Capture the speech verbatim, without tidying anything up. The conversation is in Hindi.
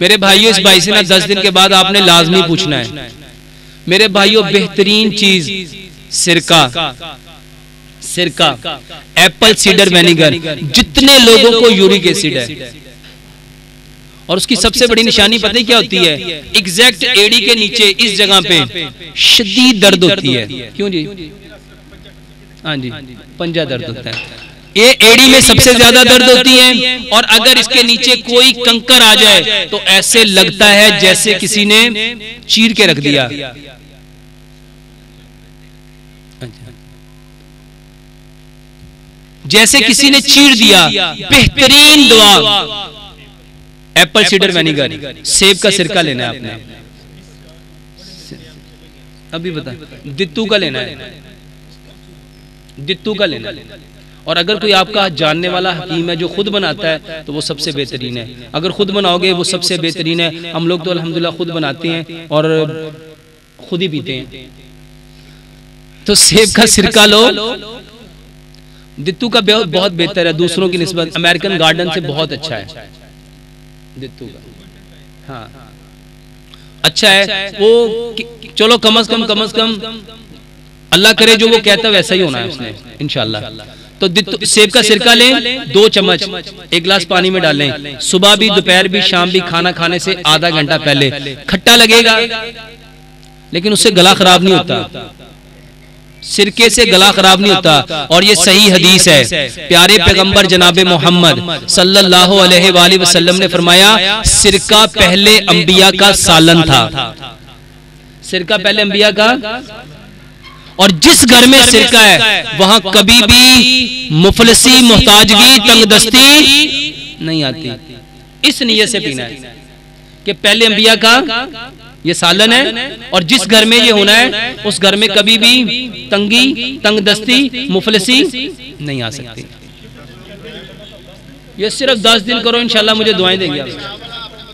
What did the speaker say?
मेरे भाइयों, इस भाई से ना दस दिन के बाद आपने लाजमी पूछना है। मेरे भाइयों, बेहतरीन चीज सिरका, सिरका एप्पल सीडर विनेगर। जितने लोगों को यूरिक एसिड है, और उसकी सबसे बड़ी निशानी पता है क्या होती है? एग्जैक्ट एडी के नीचे इस जगह पे शदीद दर्द होती है। क्यों जी? हाँ जी, पंजा दर्द होता है। ये एड़ी में सबसे ज्यादा दर्द होती है, और अगर इसके नीचे कोई कंकर आ जाए तो ऐसे लगता है जैसे किसी ने चीर के रख दिया। जैसे किसी ने चीर दिया। बेहतरीन दवा एप्पल सीडर विनेगर, सेब का सिरका लेना है आपने। अभी बता, दित्तू का लेना है, दित्तू का लेना है। और अगर कोई आपका जानने वाला हकीम है जो खुद बनाता है तो वो सबसे बेहतरीन है। अगर खुद बनाओगे वो सबसे बेहतरीन है। हम लोग तो अल्हम्दुलिल्लाह खुद बनाते हैं और खुद ही पीते हैं। तो सेब का सिरका लो, दित्तू का बहुत बहुत बेहतर है दूसरों की निस्बत। अमेरिकन गार्डन से बहुत अच्छा है दित्तू का। हाँ अच्छा है वो। चलो कम अज कम, कम अज कम अल्लाह करे जो वो कहता है वैसा ही होना है उसने इंशाल्लाह। तो सेब का सिरका लें, दो चम्मच एक गिलास पानी में डालें। सुबह भी, दोपहर भी, शाम भी, खाना खाने से आधा घंटा पहले। खट्टा लगेगा लेकिन उससे गला खराब नहीं होता, सिरके से गला खराब नहीं होता। और ये सही हदीस है। प्यारे पैगंबर जनाबे मोहम्मद सल्लल्लाहु अलैहि वसल्लम ने फरमाया, सिरका पहले अंबिया का सालन था। सिरका पहले अंबिया का, और जिस घर में सिरका है वहां कभी भी मुफलसी, मोहताजगी, तंगदस्ती नहीं आती। इस नियत से पीना है कि पहले अंबिया का ये सालन है, और जिस घर में ये होना है उस घर में कभी भी तंगी, तंगदस्ती, मुफलसी नहीं आ सकती। ये सिर्फ दस दिन करो इंशाल्लाह, मुझे दुआएं देंगे आप।